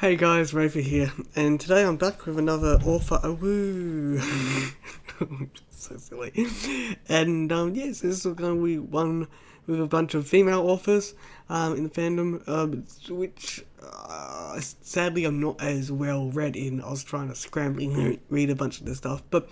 Hey guys, Rafer here, and today I'm back with another author awoo. So silly. And yes, this is going to be one with a bunch of female authors in the fandom, which sadly I'm not as well read in. I was trying to scramble read a bunch of this stuff, but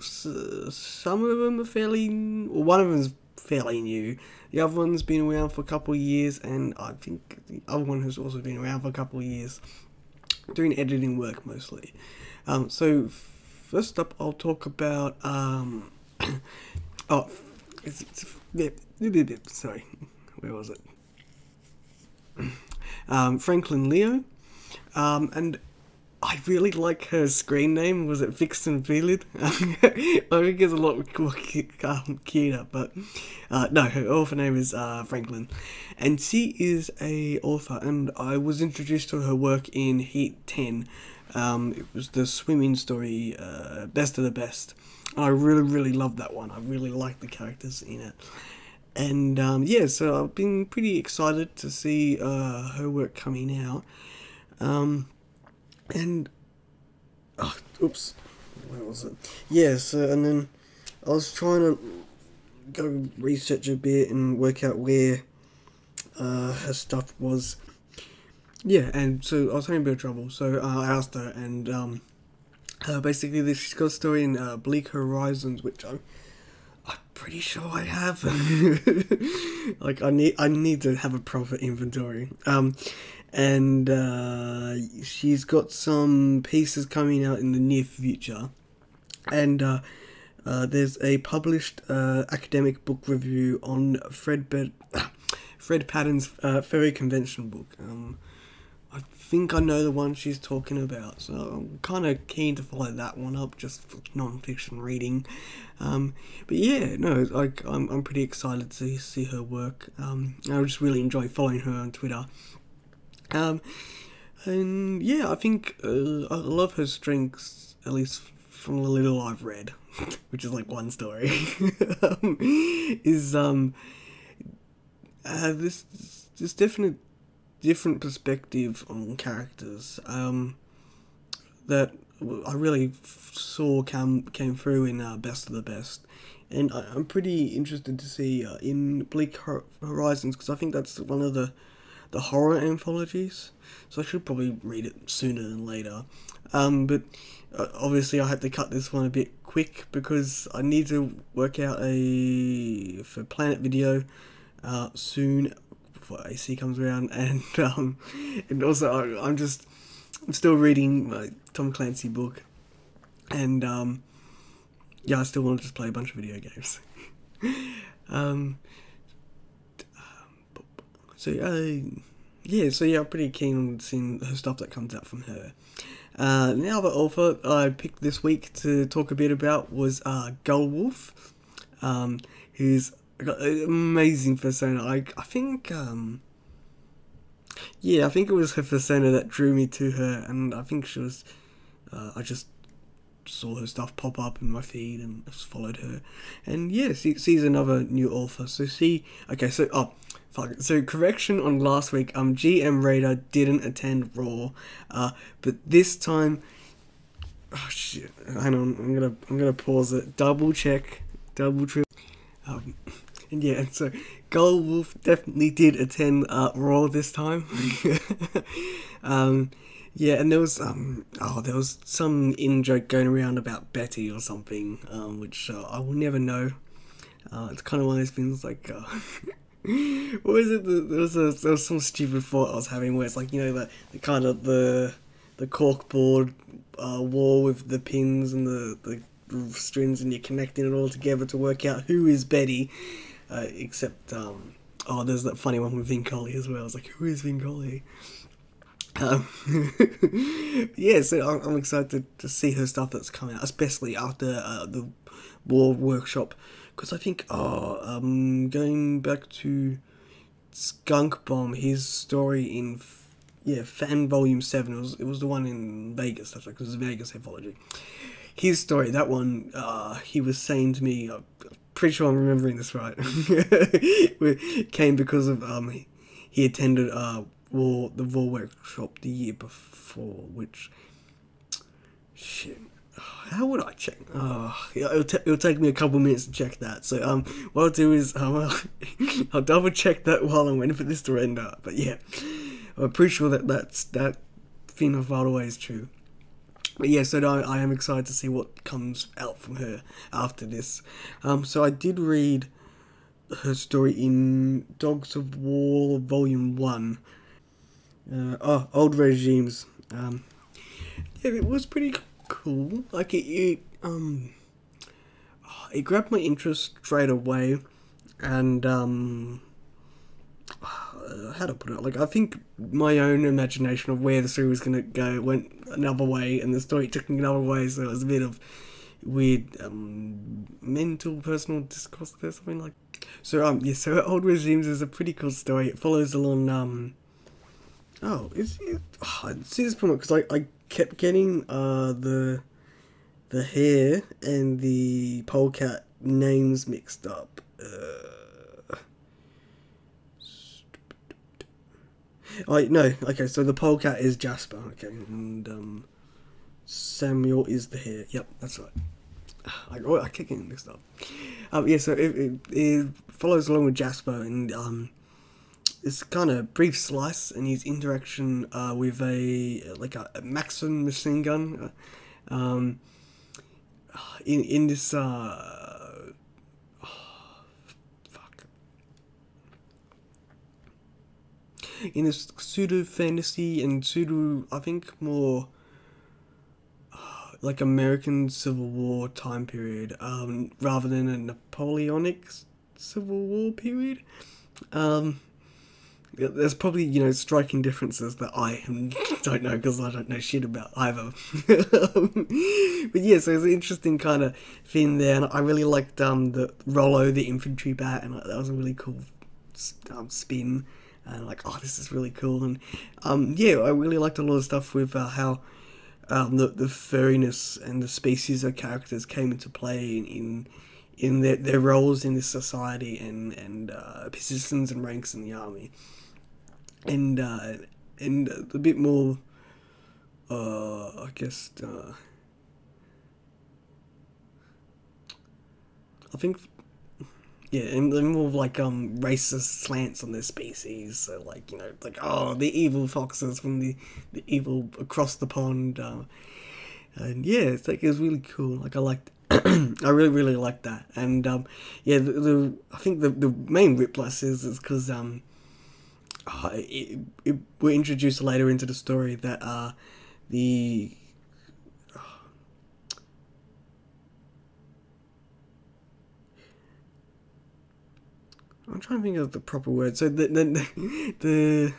some of them are fairly, well, one of them is fairly new. The other one's been around for a couple of years, and I think the other one has also been around for a couple of years, doing editing work mostly. So first up, I'll talk about oh, sorry, where was it? Franklin Leo, and I really like her screen name. Was it Vixen Velid? I think it's a lot cuter, but no, her author name is Franklin, and she is a author, and I was introduced to her work in Heat 10. It was the swimming story, Best of the Best, and I really loved that one. I really liked the characters in it. And yeah, so I've been pretty excited to see her work coming out. And oh, oops, where was it? Yeah, so and then I was trying to go research a bit and work out where her stuff was. Yeah, and so I was having a bit of trouble, so I asked her, and basically this, she's got a story in Bleak Horizons, which I'm pretty sure I have. Like I need to have a proper inventory. And she's got some pieces coming out in the near future, and there's a published academic book review on Fred Patton's Fairy Convention book. I think I know the one she's talking about, so I'm kind of keen to follow that one up just for non-fiction reading. But yeah, no, like I'm pretty excited to see her work. I just really enjoy following her on Twitter. And yeah, I think I love her strengths, at least from the little I've read, which is like one story. Is this definite different perspective on characters that I really saw came through in Best of the Best. And I'm pretty interested to see in Bleak Horizons, because I think that's one of the horror anthologies, so I should probably read it sooner than later. But obviously I had to cut this one a bit quick because I need to work out a FurPlanet video soon before AC comes around, and also I'm still reading my Tom Clancy book, and yeah, I still want to just play a bunch of video games. So yeah, so yeah, I'm pretty keen on seeing her stuff that comes out from her. Now the author I picked this week to talk a bit about was Gullwulf, who's got an amazing persona. I think yeah, I think it was her persona that drew me to her, and I think she was I just saw her stuff pop up in my feed and just followed her. And yeah, she's another new author. So she, okay, so oh, fuck. So correction on last week, GM Raider didn't attend Raw, but this time, oh shit, hang on, I'm gonna pause it, double check, double trip, and yeah, so Gullwulf definitely did attend Raw this time. Yeah, and there was oh, there was some in joke going around about Betty or something, which I will never know. It's kind of one of those things like. What was it? There was some stupid thought I was having where it's like, you know, the kind of the corkboard wall with the pins and the strings, and you're connecting it all together to work out who is Betty. Except oh, there's that funny one with Vincoli as well. I was like, who is Vincoli? Yeah, so I'm excited to see her stuff that's coming out, especially after the War Workshop. Because I think, oh, going back to Skunk Bomb, his story in, yeah, Fan Volume 7, it was the one in Vegas, that's right, because it's a Vegas anthology. His story, that one, he was saying to me, I'm pretty sure I'm remembering this right, it came because of, he attended for the War Workshop the year before, which, shit, how would I check? Oh, it'll take me a couple minutes to check that. So what I'll do is I'll double check that while I'm waiting for this to render. But yeah, I'm pretty sure that that thing of far away is true. But yeah, so I am excited to see what comes out from her after this. So I did read her story in Dogs of War Volume 1. Oh, Old Regimes. Yeah, it was pretty cool. Like, it grabbed my interest straight away. And, how to put it, like, I think my own imagination of where the story was going to go went another way, and the story took me another way, so it was a bit of weird mental personal discourse there, something like that. So yeah, so Old Regimes is a pretty cool story. It follows along I see this problem because I kept getting the hare and the polecat names mixed up. No, okay, so the polecat is Jasper, okay, and Samuel is the hare. Yep, that's right. I keep getting mixed up. Yeah, so it follows along with Jasper, and it's kind of brief slice, and his interaction with a Maxim machine gun, in this in this pseudo fantasy and pseudo, I think, more like American Civil War time period, rather than a Napoleonic Civil War period. There's probably, you know, striking differences that I don't know, because I don't know shit about either. But yeah, so it's an interesting kind of thing there, and I really liked the Rollo, the infantry bat, and that was a really cool spin. And like, oh, this is really cool, and yeah, I really liked a lot of stuff with how the furriness and the species of characters came into play in their roles in this society, and positions and ranks in the army, and a bit more, I guess, I think. Yeah, and they're more of like racist slants on their species, so like, you know, like, oh, the evil foxes from the evil across the pond, and yeah, it's like, it was really cool. Like, I liked, I really liked that, and yeah, I think the main whiplash is because we're introduced later into the story that I'm trying to think of the proper word. So the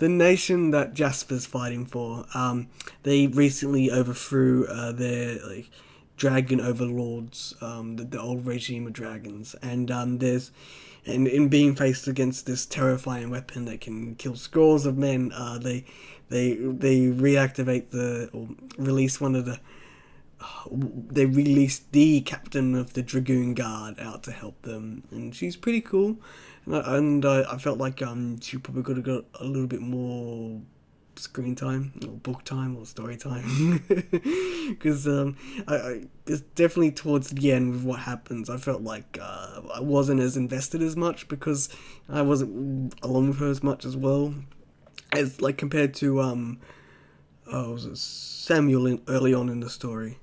nation that Jasper's fighting for, they recently overthrew their like dragon overlords, the old regime of dragons, and in being faced against this terrifying weapon that can kill scores of men, they reactivate they released the captain of the Dragoon Guard out to help them, and she's pretty cool, and I felt like she probably could have got a little bit more screen time, or book time, or story time, because it's definitely towards the end with what happens, I felt like I wasn't as invested as much, because I wasn't along with her as much as well, as like compared to was it Samuel early on in the story.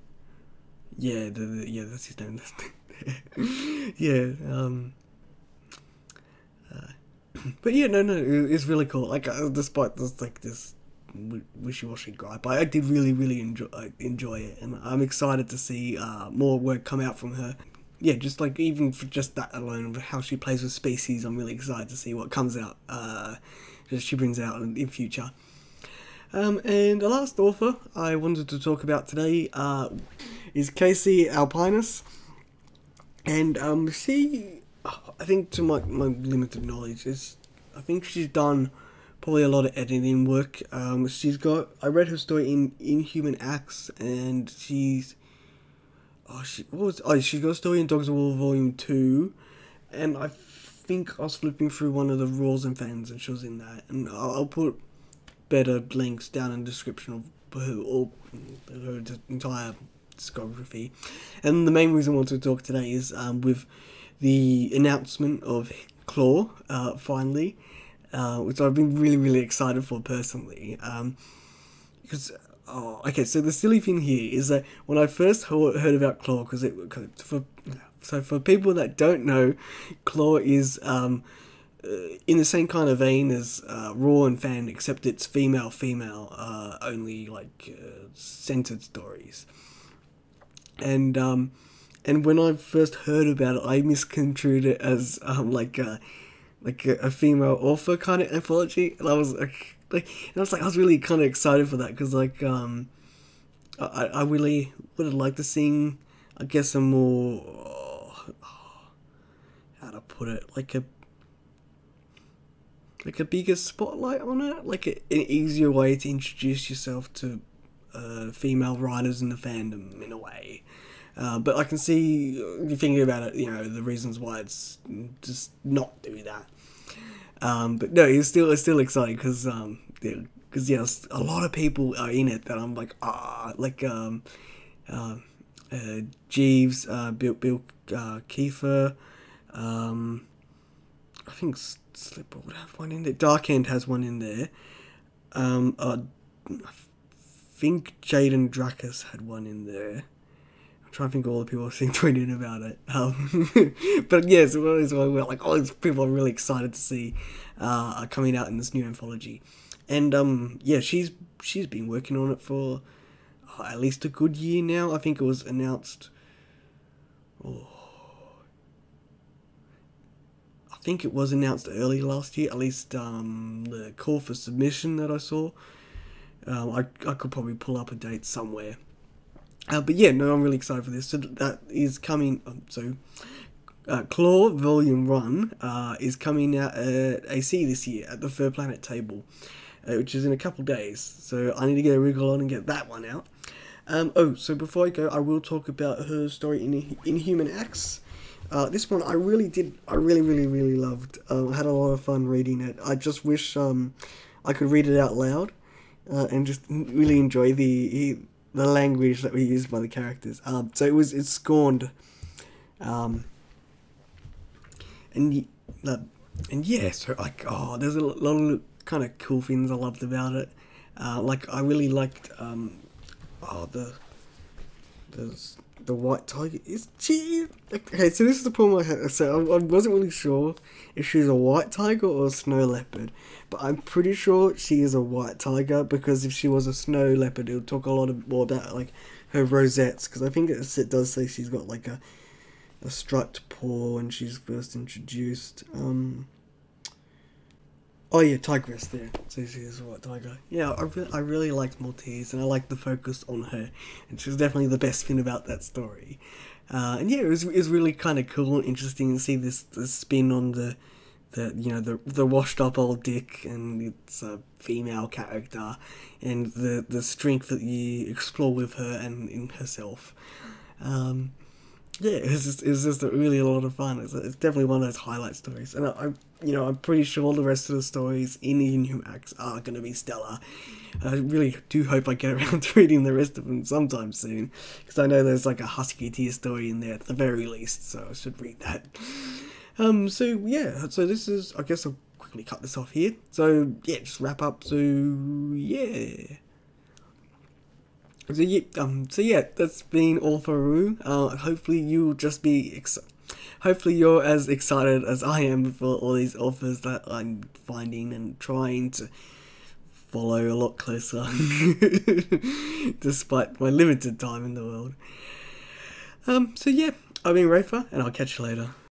Yeah, yeah, that's his name. Yeah, but yeah, no, it's really cool. Like, despite this, like, this wishy-washy gripe, I did really enjoy it, and I'm excited to see more work come out from her. Yeah, just like, even for just that alone, how she plays with species, I'm really excited to see what comes out, that she brings out in future. And the last author I wanted to talk about today is KC Alpinus, and she, I think, to my limited knowledge, I think she's done probably a lot of editing work. I read her story in Inhuman Acts, and she got a story in Dogs of War Volume 2, and I think I was flipping through one of the rules and fans and she was in that, and I'll put better links down in the description of who, all her entire discography. And the main reason I want to talk today is with the announcement of CLAW finally, which I've been really excited for personally, because okay, so the silly thing here is that when I first heard about CLAW, because for people that don't know, CLAW is in the same kind of vein as Raw and Fan, except it's female only, like centered stories. And when I first heard about it, I misconstrued it as like a female author kind of anthology, and I was like I was really kind of excited for that, because like I really would have liked to see, I guess, a more how to put it, like a bigger spotlight on it, like an easier way to introduce yourself to female writers in the fandom in a way. But I can see, thinking about it, you know, the reasons why it's just not doing that. But no, it's still exciting, because yes, a lot of people are in it that I'm like, Jeeves, Bill Kiefer, I think Slipper would have one in there. Dark End has one in there. I think Jaden Dracus had one in there. I'm trying to think of all the people I've seen tweeting about it. But yeah, so one is where like all these people are really excited to see are coming out in this new anthology. And yeah, she's been working on it for at least a good year now. I think it was announced. I think it was announced early last year, at least the call for submission that I saw. I could probably pull up a date somewhere. But yeah, no, I'm really excited for this. So that is coming. CLAW Volume 1 is coming out at AC this year at the FurPlanet table, which is in a couple days. So I need to get a wriggle on and get that one out. Oh, so before I go, I will talk about her story in Inhuman Acts. This one I really loved. I had a lot of fun reading it. I just wish I could read it out loud and just really enjoy the language that we used by the characters. So it's Scorned, and yeah, so like there's a lot of kind of cool things I loved about it. Like I really liked the white tiger is she. Okay, so this is the problem I had. So I wasn't really sure if she's a white tiger or a snow leopard, but I'm pretty sure she is a white tiger, because if she was a snow leopard, it would talk a lot more about like her rosettes, because I think it does say she's got like a striped paw when she's first introduced. Oh yeah, tigress there. So she is a white tiger. Yeah, I really liked Maltese, and I liked the focus on her, and she was definitely the best thing about that story. And yeah, it was really kind of cool and interesting to see this spin on the you know the washed up old dick, and it's a female character, and the strength that you explore with her and in herself. Yeah, it was just really a lot of fun. It's definitely one of those highlight stories, and I'm pretty sure the rest of the stories in the Inhuman Acts are going to be stellar. I really do hope I get around to reading the rest of them sometime soon, because I know there's like a Husky Tear story in there at the very least, so I should read that. So yeah, so this is, I guess I'll quickly cut this off here. So yeah, just wrap up. So yeah. So yeah, that's been all for Roo. Hopefully you'll just be hopefully you're as excited as I am for all these authors that I'm finding and trying to follow a lot closer, despite my limited time in the world. So yeah, I've been Rafa, and I'll catch you later.